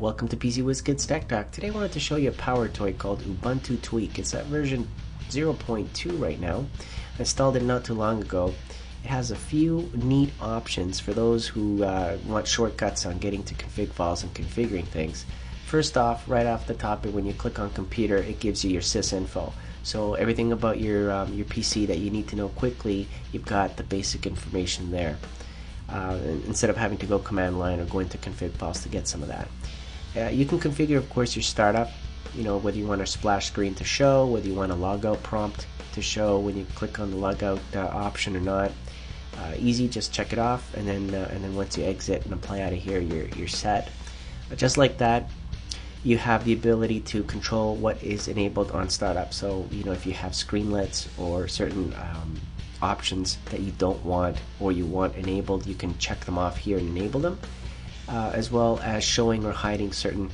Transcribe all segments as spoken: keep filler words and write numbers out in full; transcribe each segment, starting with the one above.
Welcome to PCWizKidsTechTalk. Today I wanted to show you a PowerToy called Ubuntu Tweak. It's at version zero point two right now. I installed it not too long ago. It has a few neat options for those who uh, want shortcuts on getting to config files and configuring things. First off, right off the top, when you click on computer, it gives you your sysinfo. So everything about your, um, your P C that you need to know quickly, you've got the basic information there. Uh, instead of having to go command line or go into config files to get some of that. Uh, you can configure, of course, your startup, you know, whether you want a splash screen to show, whether you want a logout prompt to show when you click on the logout uh, option or not. Uh, easy, just check it off, and then uh, and then once you exit and apply out of here, you're, you're set. But just like that, you have the ability to control what is enabled on startup. So, you know, if you have screenlets or certain um, options that you don't want or you want enabled, you can check them off here and enable them, uh, as well as showing or hiding certain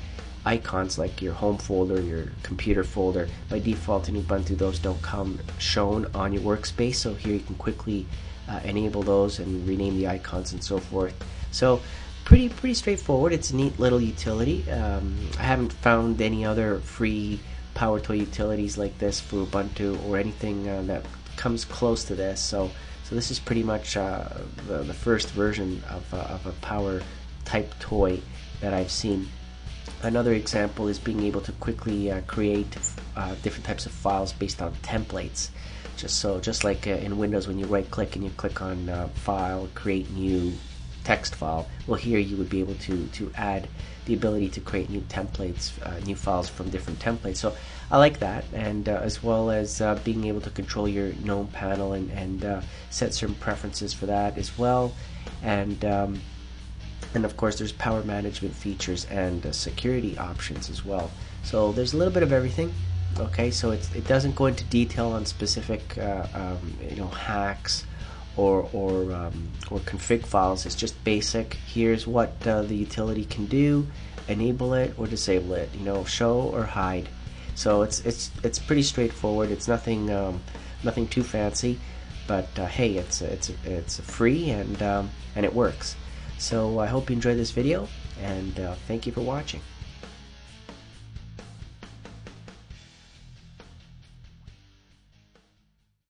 icons like your home folder, your computer folder. By default in Ubuntu, those don't come shown on your workspace, so here you can quickly uh, enable those and rename the icons and so forth. So pretty pretty straightforward. It's a neat little utility. um, I haven't found any other free PowerToy utilities like this for Ubuntu or anything uh, that comes close to this, so so this is pretty much uh, the, the first version of, uh, of a power type toy that I've seen. Another example is being able to quickly uh, create uh, different types of files based on templates. Just so just like uh, in Windows, when you right click and you click on uh, file, create new text file, well, here you would be able to to add the ability to create new templates, uh, new files from different templates. So I like that, and uh, as well as uh, being able to control your GNOME panel and, and uh, set certain preferences for that as well, and um, and of course there's power management features and uh, security options as well. So there's a little bit of everything. Okay, so it's, it doesn't go into detail on specific uh, um, you know, hacks or or, um, or config files. It's just basic. Here's what uh, the utility can do. Enable it or disable it, you know, show or hide. So it's it's it's pretty straightforward. It's nothing um, nothing too fancy, but uh, hey, it's it's it's free and um, and it works. So I hope you enjoyed this video, and uh, thank you for watching.